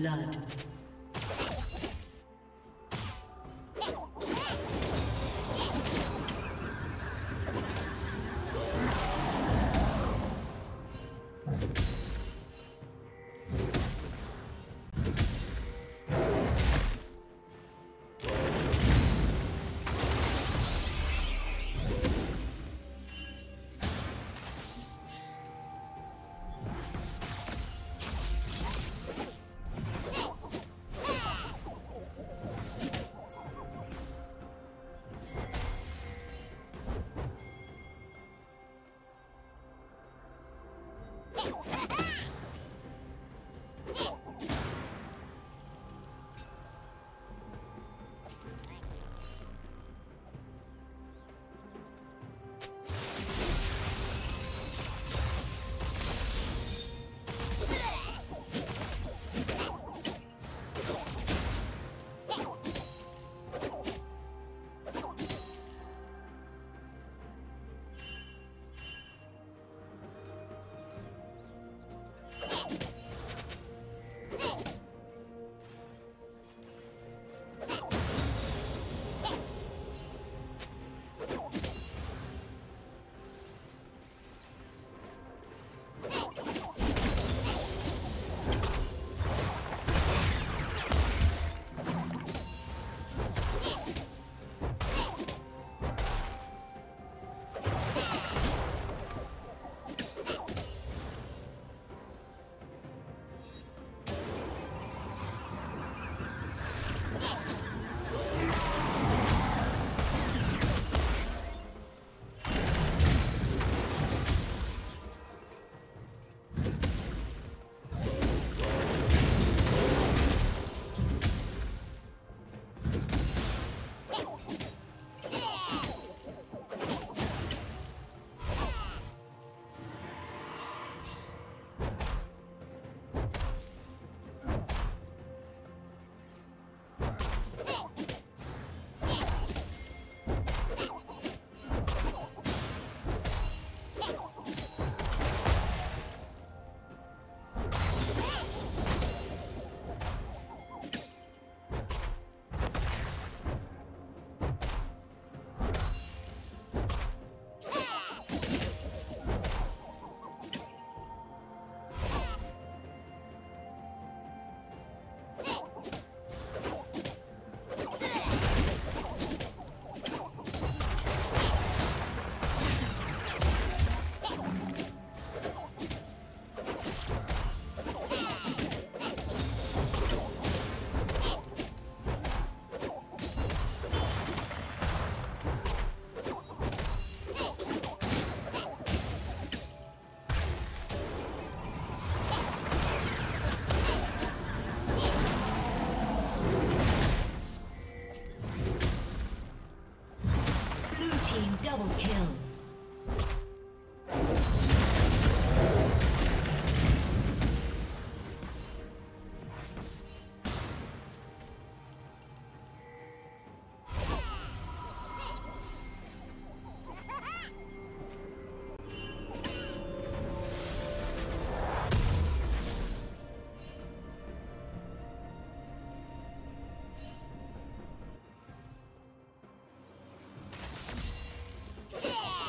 blood. Double kill. Yeah!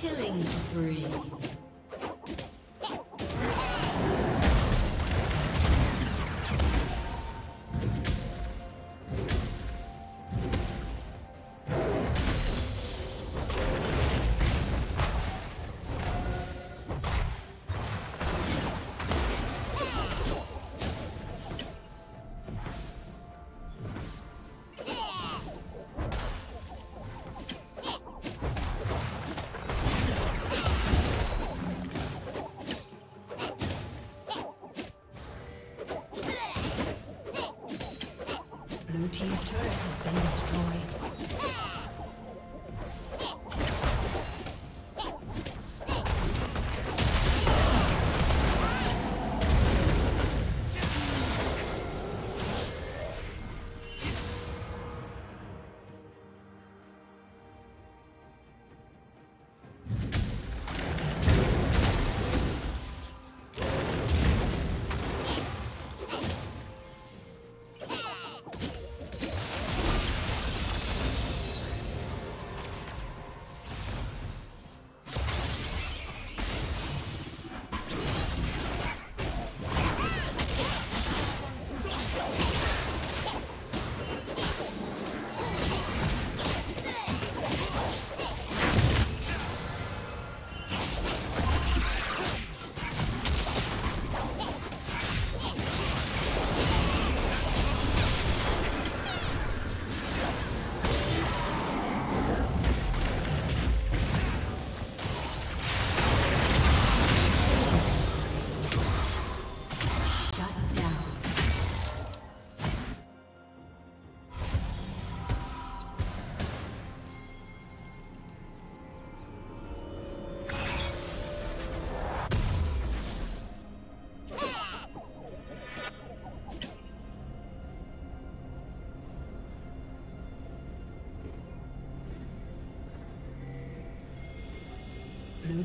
Killing spree. Blue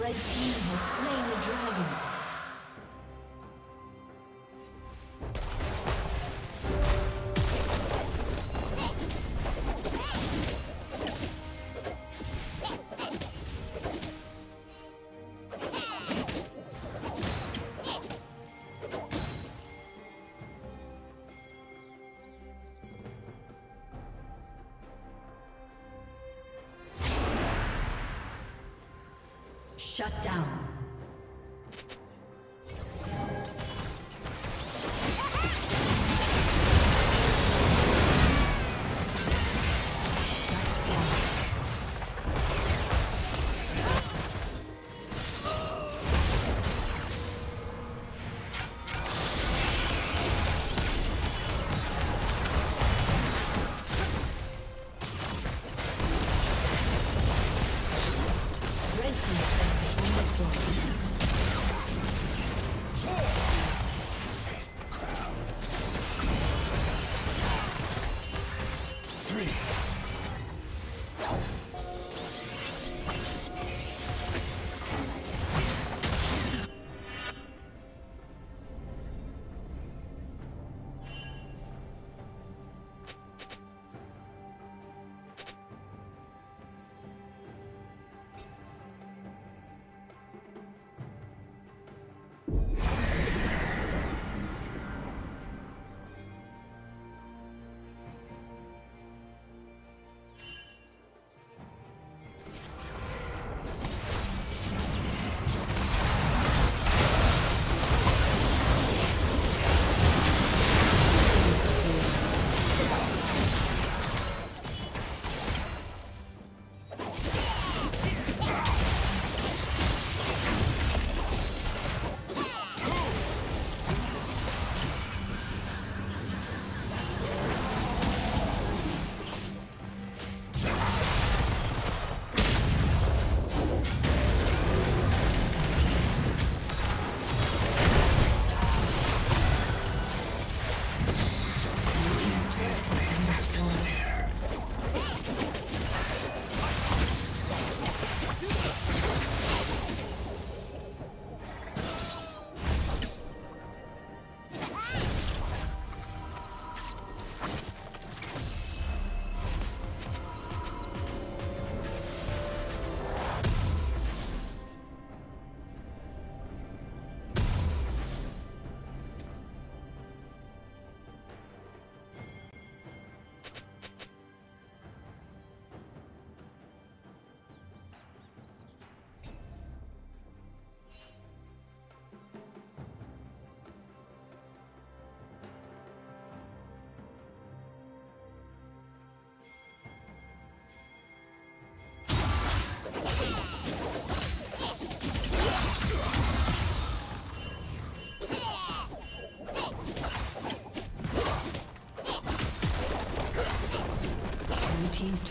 Red team has slain the dragon. Shut down. Let's go. team's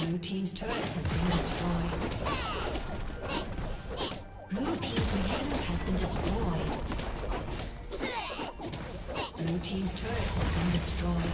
Blue team's turret has been destroyed. Blue team's inhibitor has been destroyed. Blue team's turret has been destroyed.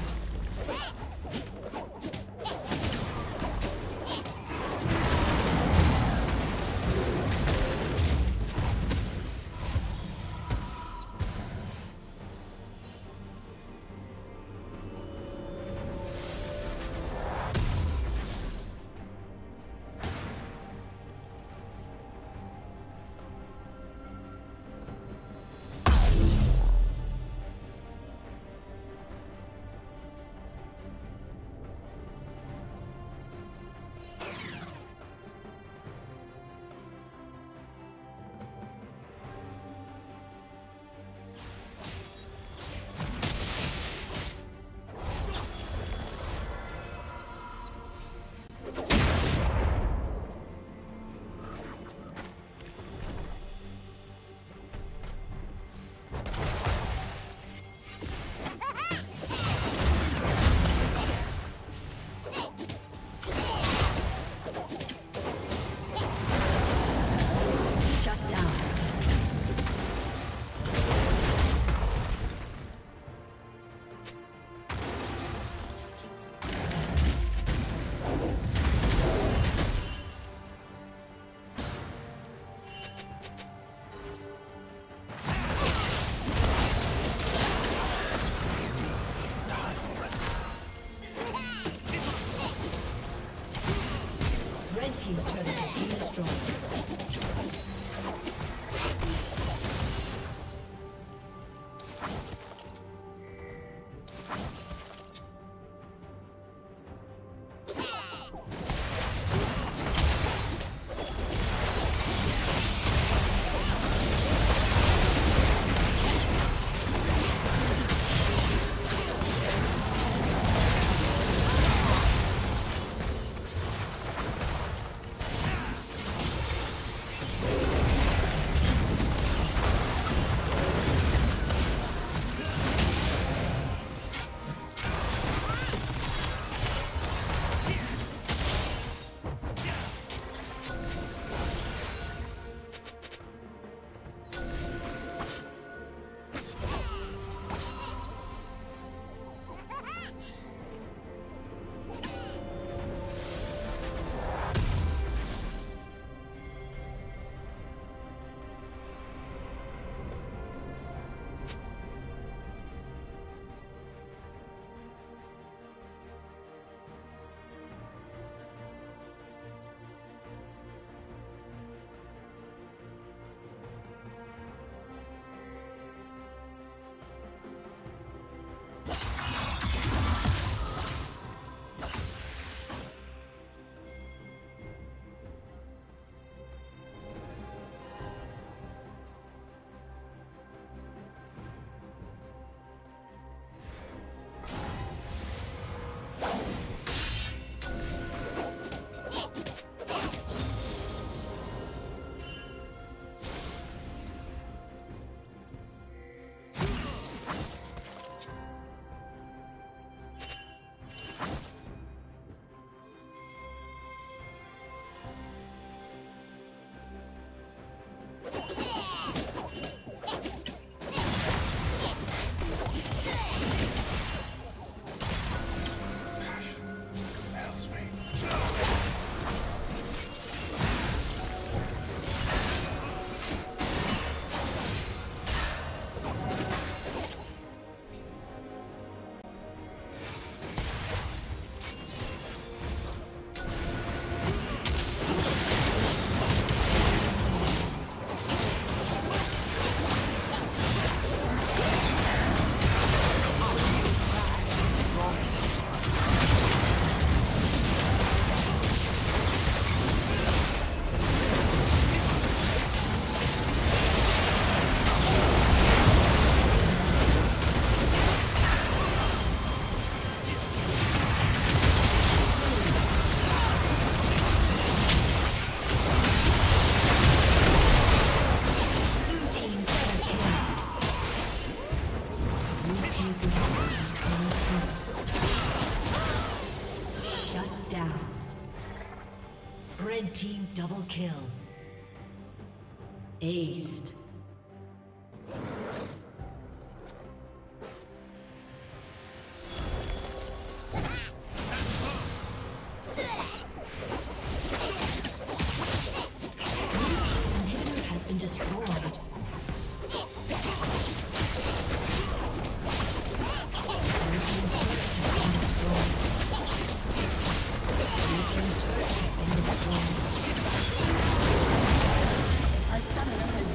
Red team double kill. Aced. A summoner has